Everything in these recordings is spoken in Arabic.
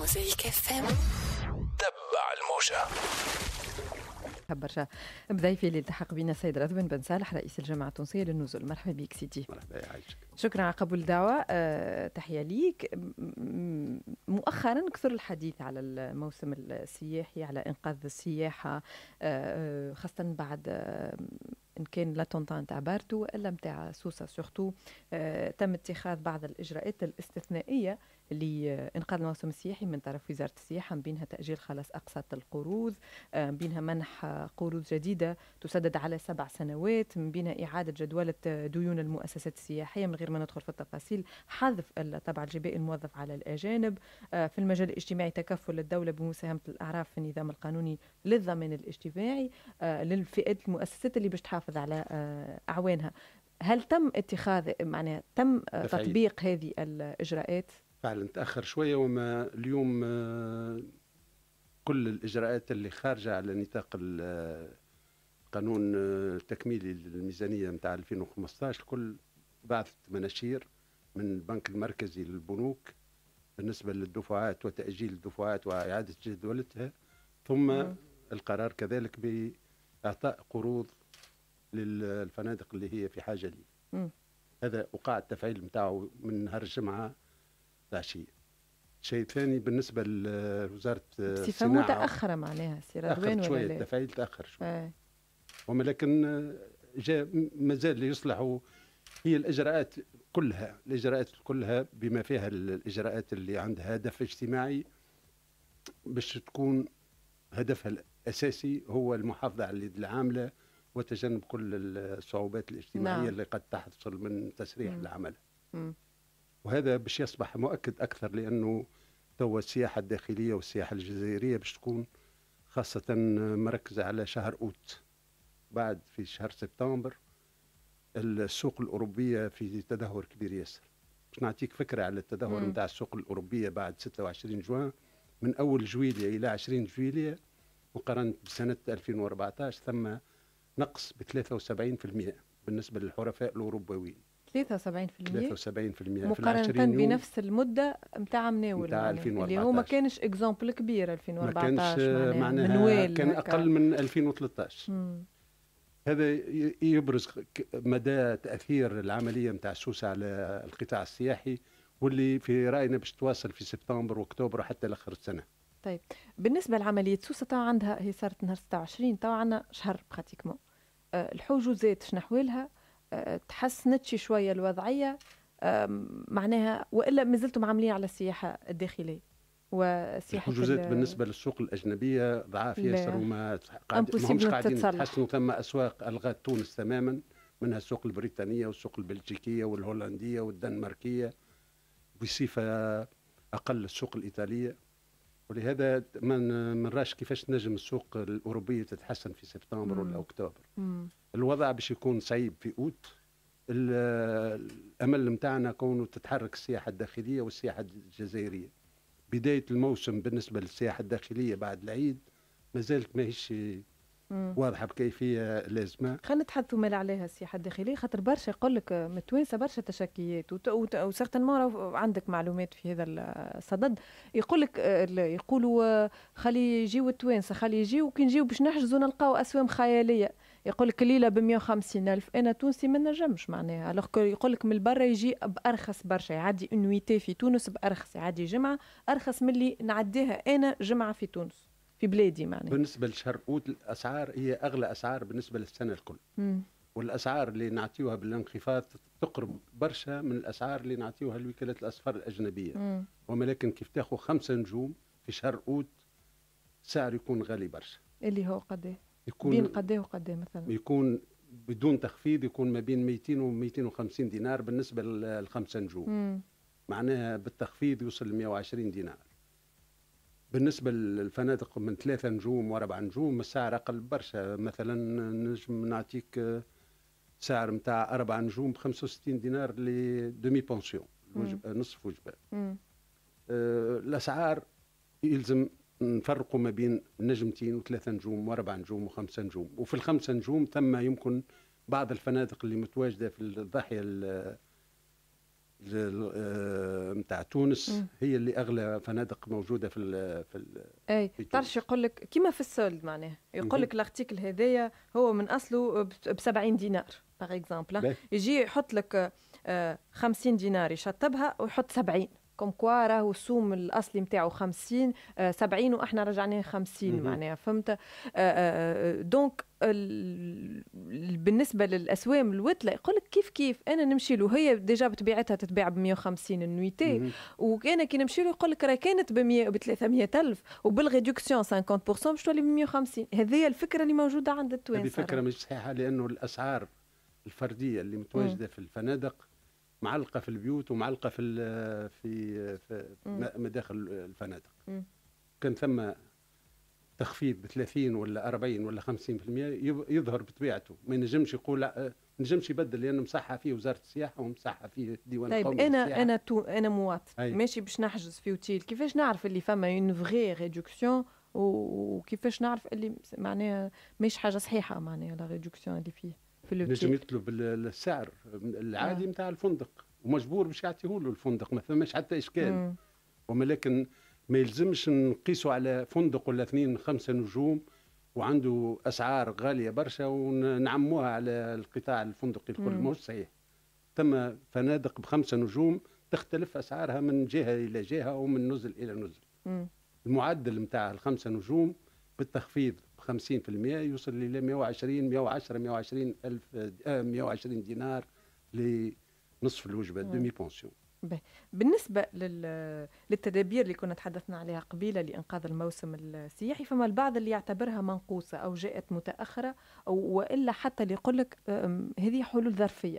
موسيقى فم تبع الموجة. مرحبا برشا بضيفي اللي التحق بنا السيد رضوان بن صالح رئيس الجامعة التونسية للنزول. مرحبا بك سيدي. مرحبا يا عايشة. شكرا على قبول الدعوة. تحية ليك. مؤخرا كثر الحديث على الموسم السياحي، على إنقاذ السياحة، خاصة بعد إن كان لا طونطان تاع بارتو إلا متاع سوسة سورتو. تم اتخاذ بعض الإجراءات الاستثنائية لإنقاذ الموسم السياحي من طرف وزارة السياحة، من بينها تأجيل خلاص أقساط القروض، من بينها منح قروض جديدة تسدد على 7 سنوات، من بينها إعادة جدولة ديون المؤسسات السياحية من غير ما ندخل في التفاصيل، حذف الطابع الجبائي الموظف على الأجانب. في المجال الاجتماعي تكفل الدولة بمساهمة الأعراف في النظام القانوني للضمان الاجتماعي للفئات المؤسسات اللي باش تحافظ على أعوانها. هل تم اتخاذ معناها تم تطبيق هذه الإجراءات؟ فعلا تأخر شوية، وما اليوم كل الإجراءات اللي خارجة على نطاق القانون التكميلي للميزانية متاع 2015 كل بعثت مناشير من البنك المركزي للبنوك بالنسبة للدفعات وتأجيل الدفعات وإعادة جدولتها، ثم القرار كذلك بإعطاء قروض للفنادق اللي هي في حاجة ليه. هذا وقع التفعيل متاعه من نهار الجمعة العشية. شيء ثاني بالنسبة لوزارة الصناعة متأخرة معناها سي رضوان شوية التفعيل تأخر شوية، ولكن مازال يصلحوا. هي الإجراءات كلها بما فيها الإجراءات اللي عندها هدف اجتماعي باش تكون هدفها الأساسي هو المحافظة على اليد العاملة وتجنب كل الصعوبات الاجتماعية اللي قد تحصل من تسريع العمل. وهذا باش يصبح مؤكد أكثر، لأنه توا السياحة الداخلية والسياحة الجزائرية باش تكون خاصة مركزة على شهر أوت. بعد في شهر سبتمبر السوق الأوروبية في تدهور كبير ياسر. باش نعطيك فكرة على التدهور نتاع السوق الأوروبية بعد 26 جوان، من أول جويلية إلى 20 جويلية مقارنة بسنة 2014 ثم نقص ب 73% بالنسبة للحرفاء الأوروبيين. 73% مقارنة بنفس المدة نتاع مناول متاع 2014 اللي هو ما كانش اكزامبل كبير. 2014 ما كانش معناها كان أقل من 2013. هذا يبرز مدى تأثير العملية نتاع السوسة على القطاع السياحي، واللي في رأينا باش تواصل في سبتمبر وأكتوبر حتى لآخر السنة. طيب بالنسبة لعملية سوسة توا عندها، هي صارت نهار 26، توا عندنا شهر براتيكمون. الحجوزات شنو أحوالها؟ تحسنتش شويه الوضعيه معناها، والا مازلتم عاملين على السياحه الداخليه والسياحه الحجوزات بالنسبه للسوق الاجنبيه ضعاف ياسر، وما ماهمش قاعدين يتحسنوا. ثم اسواق الغت تونس تماما، منها السوق البريطانيه والسوق البلجيكيه والهولنديه والدنماركيه، بصفه اقل السوق الايطاليه. ولهذا ما نراش كيفاش نجم السوق الاوروبيه تتحسن في سبتمبر ولا اكتوبر. الوضع باش يكون صعيب في اوت. الامل نتاعنا كونه تتحرك السياحه الداخليه والسياحه الجزائريه. بدايه الموسم بالنسبه للسياحه الداخليه بعد العيد مازالت ماهيش واضحه بكيفيه لازمه. خلينا نتحدثوا مال عليها السياحه الداخليه، خاطر برشا يقول لك من التوانسه برشا تشكيات، وسيغتانمون عندك معلومات في هذا الصدد. يقول لك يقولوا خلي يجيو التوانسه، خلي يجيو، وكي نجيو باش نحجزوا نلقاو اسوام خياليه. يقول لك الليله ب 150 ألف، أنا تونسي ما نجمش معناها. ألوغ يقول لك من برا يجي بأرخص برشا، يعدي نويتي في تونس بأرخص، يعدي جمعة أرخص من اللي نعديها أنا جمعة في تونس في بلادي معناها. بالنسبة لشهر أوت الأسعار هي أغلى أسعار بالنسبة للسنة الكل. والأسعار اللي نعطيوها بالانخفاض تقرب برشا من الأسعار اللي نعطيوها الوكالات الأسفار الأجنبية. ولكن كيف تاخذ 5 نجوم في شهر أوت السعر يكون غالي برشا. اللي هو قديه؟ يكون بين قديه وقديه مثلا؟ يكون بدون تخفيض يكون ما بين 200 و 250 دينار بالنسبه لل5 نجوم. معناها بالتخفيض يوصل ل 120 دينار. بالنسبه للفنادق من 3 نجوم و4 نجوم السعر اقل برشا، مثلا نجم نعطيك سعر نتاع 4 نجوم ب 65 دينار لدومي بونسيون، نصف وجبه. الاسعار يلزم نفرقوا ما بين 2 نجوم و3 نجوم و4 نجوم و5 نجوم. وفي ال5 نجوم ثم يمكن بعض الفنادق اللي متواجده في الضاحيه نتاع تونس هي اللي اغلى فنادق موجوده في طرش يقول لك كيما في السولد معناها يقول لك الارتيكل هذايا هو من اصله ب 70 دينار باغ اكزومبل يجي يحط لك 50 دينار يشطبها ويحط 70 كوم كوا راهو السوم الاصلي نتاعو 50 70 واحنا رجعناه 50 معناها فهمت. دونك بالنسبه للاسوام الوتله يقول لك كيف كيف انا نمشي له هي ديجا بطبيعتها تتباع ب 150 النويتي وانا كي نمشي له يقول لك راه كانت ب 100 ب 300,000 وبالريدكسيون 50% باش تولي ب 150. هذه الفكره اللي موجوده عند التوانسه. هذه فكره مش صحيحه لانه الاسعار الفرديه اللي متواجده في الفنادق معلقه في البيوت ومعلقه في مداخل الفنادق. كان ثم تخفيض ب 30 ولا 40 ولا 50% يظهر بطبيعته ما ينجمش يقول نجمش يبدل لانه مصحه فيه وزاره السياحه ومصحه فيه ديوان القومي. طيب انا مواطن ماشي باش نحجز في اوتيل كيفاش نعرف اللي فما اون فغي ريدكسيون وكيفاش نعرف اللي معناها ماشي حاجه صحيحه معناها لا ريدكسيون اللي فيه نجم يطلب السعر العادي نتاع الفندق ومجبور باش يعطيه له الفندق ما فماش حتى اشكال ولكن ما يلزمش نقيسوا على فندق ولا اثنين 5 نجوم وعنده اسعار غاليه برشا ونعموها على القطاع الفندقي الكل ماهوش صحيح. ثم فنادق ب5 نجوم تختلف اسعارها من جهه الى جهه ومن نزل الى نزل. المعدل نتاع ال5 نجوم بالتخفيض 50% يوصل الى 120 دينار لنصف الوجبه دومي بونسيون. بالنسبه للتدابير اللي كنا تحدثنا عليها قبيله لانقاذ الموسم السياحي فما البعض اللي يعتبرها منقوصه او جاءت متاخره او والا حتى اللي يقول لك هذه حلول ظرفيه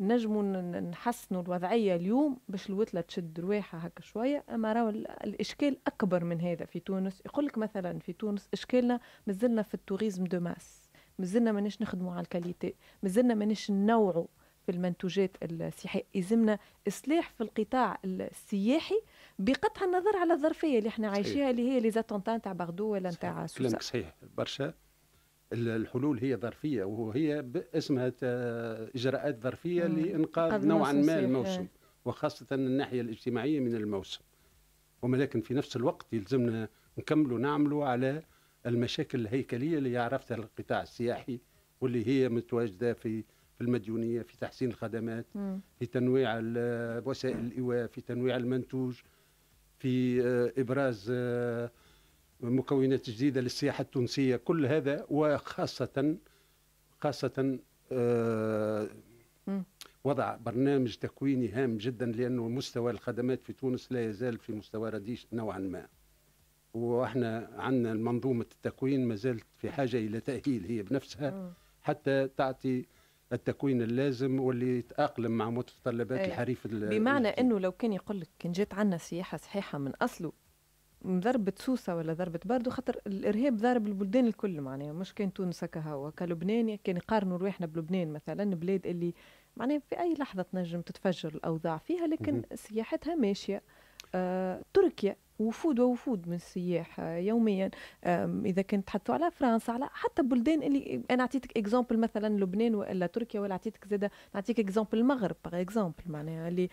نجموا نحسنوا الوضعيه اليوم باش الوتله تشد رواحها هكا شويه. اما راهو الاشكال اكبر من هذا في تونس. يقول لك مثلا في تونس اشكالنا مازلنا في التوريزم دو ماس مازلنا ماناش نخدموا على الكاليتي مازلنا ماناش ننوعوا في المنتوجات السياحيه. يلزمنا اصلاح في القطاع السياحي بقطع النظر على الظرفيه اللي احنا عايشيها اللي هي لي زاتونتا نتاع باردو ولا نتاع سوسه. كلامك صحيح برشا. الحلول هي ظرفيه وهي اسمها اجراءات ظرفيه لانقاذ نوعا ما الموسم وخاصه الناحيه الاجتماعيه من الموسم. ولكن في نفس الوقت يلزمنا نكملوا نعملوا على المشاكل الهيكليه اللي عرفتها القطاع السياحي واللي هي متواجده في المديونيه في تحسين الخدمات في تنويع وسائل الايواء في تنويع المنتوج في ابراز مكونات جديدة للسياحة التونسية. كل هذا وخاصة وضع برنامج تكويني هام جدا لأنه مستوى الخدمات في تونس لا يزال في مستوى رديش نوعا ما وإحنا عندنا منظومة التكوين ما زالت في حاجة إلى تأهيل هي بنفسها حتى تعطي التكوين اللازم واللي يتأقلم مع متطلبات الحريف. بمعنى أنه لو كان يقول لك كان جات عنا سياحة صحيحة من أصله ضربة سوسة ولا ضربة باردو خاطر الارهاب ضارب البلدان الكل معناها مش كان تونس هكا هو كلبنان كان يقارنوا رواحنا بلبنان مثلا بلاد اللي معناها في اي لحظه تنجم تتفجر الاوضاع فيها لكن سياحتها ماشيه. تركيا وفود ووفود من السياح يوميا. اذا كنت تحطوا على فرنسا على حتى بلدان اللي انا اعطيتك اكزامبل مثلا لبنان ولا تركيا ولا اعطيتك زاده نعطيك اكزامبل المغرب باغ اكزامبل معناها اللي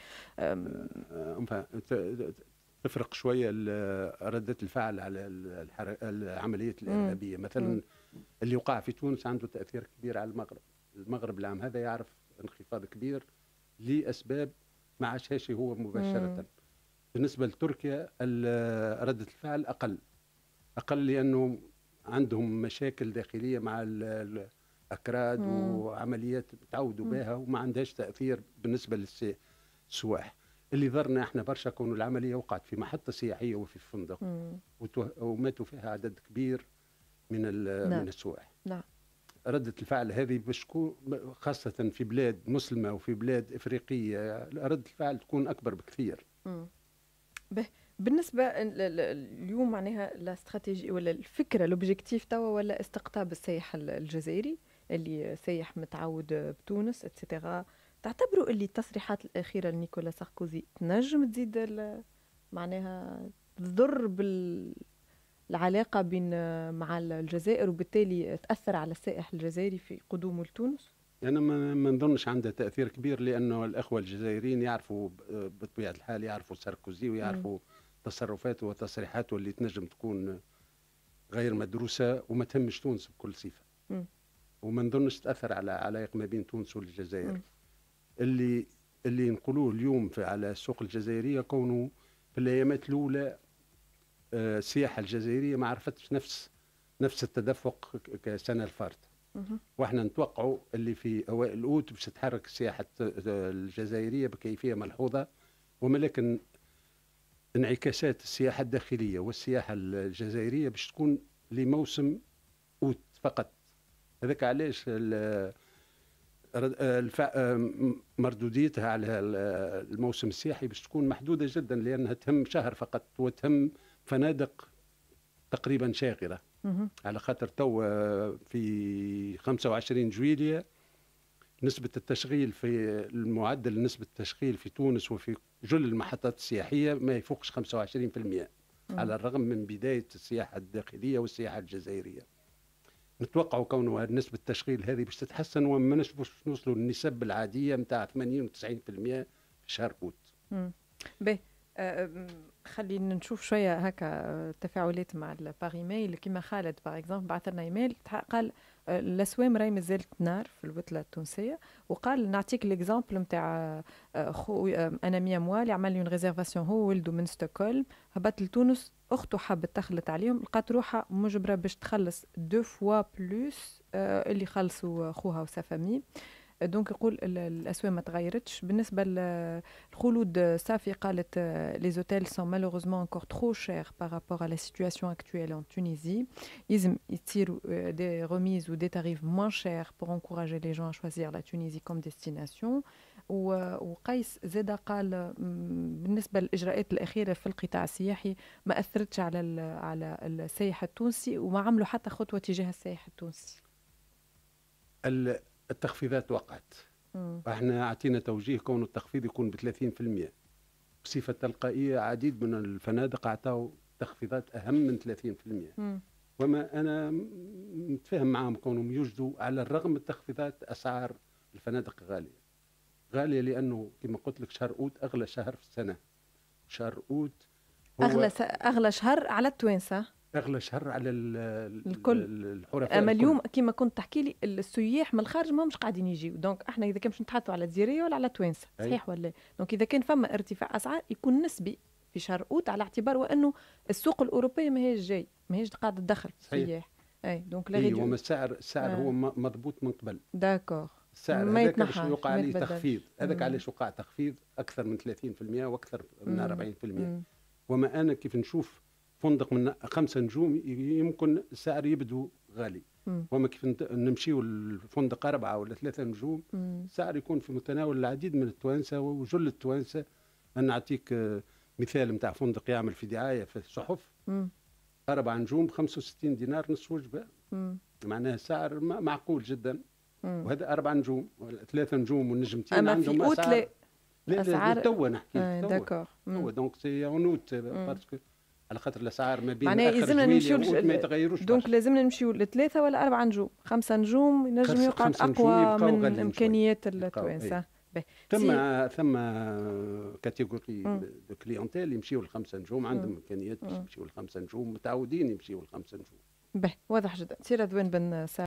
تفرق شويه ردة الفعل على العمليات الارهابيه مثلا اللي وقع في تونس عنده تاثير كبير على المغرب. المغرب العام هذا يعرف انخفاض كبير لاسباب ما عاشهاش هو مباشره. بالنسبه لتركيا ردة الفعل اقل لانه عندهم مشاكل داخليه مع الاكراد وعمليات تعودوا بها وما عندهاش تاثير بالنسبه للسواح. اللي ضرنا احنا برشا كون العمليه وقعت في محطه سياحيه وفي فندق وماتوا فيها عدد كبير من السواح. نعم. رده الفعل هذه بشكون خاصه في بلاد مسلمه وفي بلاد افريقيه رده الفعل تكون اكبر بكثير. بالنسبه اليوم معناها الاستراتيجي ولا الفكره لوبجيكتيف توا ولا استقطاب السائح الجزائري اللي سايح متعود بتونس اتسيتيرا. تعتبروا اللي التصريحات الاخيره لنيكولا ساركوزي تنجم تزيد معناها تضر بالعلاقه بين مع الجزائر وبالتالي تاثر على السائح الجزائري في قدومه لتونس؟ يعني ما نظنش عنده تاثير كبير، لانه الاخوه الجزائريين يعرفوا بطبيعه الحال، يعرفوا ساركوزي ويعرفوا تصرفاته وتصريحاته اللي تنجم تكون غير مدروسه وما تهمش تونس بكل صفه. وما نظنش تاثر على علاقه ما بين تونس والجزائر. اللي نقولوه اليوم على السوق الجزائريه كونه في الايامات الاولى السياحه الجزائريه ما عرفتش نفس التدفق كسنه الفارت. واحنا نتوقعوا اللي في اوائل اوت باش تتحرك السياحه الجزائريه بكيفيه ملحوظه، ولكن انعكاسات السياحه الداخليه والسياحه الجزائريه باش تكون لموسم اوت فقط. هذاك علاش مردوديتها على الموسم السياحي باش تكون محدوده جدا، لانها تهم شهر فقط وتهم فنادق تقريبا شاغره. على خاطر تو في 25 جويلية نسبة التشغيل في المعدل، نسبة التشغيل في تونس وفي جل المحطات السياحية ما يفوقش 25%، على الرغم من بداية السياحة الداخلية والسياحة الجزائرية. نتوقع كونه نسبة التشغيل هذه باش تتحسن، وما نشبوش نوصلوا للنسب العادية نتاع 80 و 90% في شهر أوت. خلينا نشوف شويه هكا تفاعلات مع باغ ايميل. كيما خالد باغ اكزومبل بعث لنا ايميل قال الاسوام راهي مازالت نار في الوتله التونسيه، وقال نعطيك ليكزومبل نتاع خو اناميه موالي عمل لي اون ريزيرفاسيون هو ولده من ستوكholm، هبط لتونس، اخته حابت تخلط عليهم، لقات روحها مجبره باش تخلص دو فوا بلوس اللي خلصوا خوها وسفامي. دونك يقول الاسواق ما تغيرتش. بالنسبه للخلود صافي قالت لي زوتيل سون مالوروزمون انكور ترو شير بارابور على لا سيتواسيون اكتويل ان تونيزي، يلزم يصيروا دي ريميز و دي تاريف موان شير بور انكوراجي لي جون شوازير لا تونيزي كوم ديستيناسيون. وقيس زاد قال بالنسبه للاجراءات الاخيره في القطاع السياحي ما اثرتش على السائح التونسي، وما عملوا حتى خطوه تجاه السائح التونسي. التخفيضات وقعت. احنا عطينا توجيه كون التخفيض يكون ب 30%. بصفه تلقائيه عديد من الفنادق اعطاوا تخفيضات اهم من 30%. وما انا متفاهم معاهم كونهم يوجدوا على الرغم من التخفيضات اسعار الفنادق غاليه، لانه كما قلت لك شهر اوت اغلى شهر في السنه. شهر اوت هو اغلى شهر على التوانسه، اغلى شهر على الكل الحرفاء. اما اليوم كيما كنت تحكي لي السياح من الخارج ماهمش قاعدين يجيو، دونك احنا اذا كان باش نتحدثوا على الجزائريه ولا على التوانسه، صحيح ولا؟ دونك اذا كان فما ارتفاع اسعار يكون نسبي في شهر اوت، على اعتبار وانه السوق الاوروبيه ماهيش جاي، ماهيش قاعده تدخل السياح. اي دونك لا غير السعر هو مضبوط من قبل. داكور، السعر هذاك باش يوقع عليه تخفيض، هذاك علاش وقع تخفيض اكثر من 30% واكثر من 40%. وما انا كيف نشوف فندق من 5 نجوم يمكن السعر يبدو غالي، وما كيف نمشيو لفندق 4 ولا 3 نجوم السعر يكون في متناول العديد من التوانسه وجل التوانسه. انا نعطيك مثال نتاع فندق يعمل في دعايه في الصحف 4 نجوم 65 دينار نص وجبه، معناها سعر معقول جدا. وهذا 4 نجوم ولا 3 نجوم والنجمتين أما عندهم اسعار لا توا نحكي توا. دونك سي اون اوت باسكو على خاطر الاسعار ما بين معناها لازمنا نمشيو ما يتغيروش. دونك لازمنا نمشيو ل3 ولا 4 نجوم، 5 نجوم ينجم يقعد اقوى من امكانيات التوانسه. ثم كاتيجوري دو كليونتيل يمشيو ل5 نجوم، عندهم امكانيات باش يمشيو ل5 نجوم، متعودين يمشيو ل5 نجوم. واضح جدا. سي رضوان بن صالح.